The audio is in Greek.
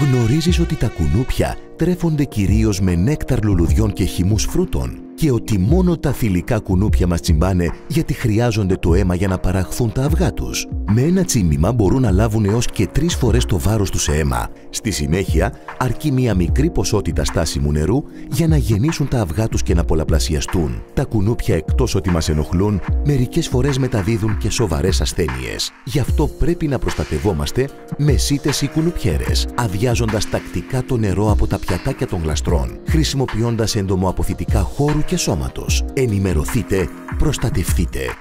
γνωρίζεις ότι τα κουνούπια τρέφονται κυρίως με νέκταρ λουλουδιών και χυμούς φρούτων και ότι μόνο τα θηλυκά κουνούπια μας τσιμπάνε γιατί χρειάζονται το αίμα για να παραχθούν τα αυγά τους. Με ένα τσίμημα μπορούν να λάβουν έως και 3 φορές το βάρος του σε αίμα. Στη συνέχεια, αρκεί μια μικρή ποσότητα στάσιμου νερού για να γεννήσουν τα αυγά τους και να πολλαπλασιαστούν. Τα κουνούπια, εκτός ότι μας ενοχλούν, μερικές φορές μεταδίδουν και σοβαρές ασθένειες. Γι' αυτό πρέπει να προστατευόμαστε με σίτες ή κουνουπιέρες, αδειάζοντας τακτικά το νερό από τα πιατάκια των γλαστρών, χρησιμοποιώντας εντομοαποθητικά χώρου και σώματος. Ενημερωθείτε, προστατευθείτε.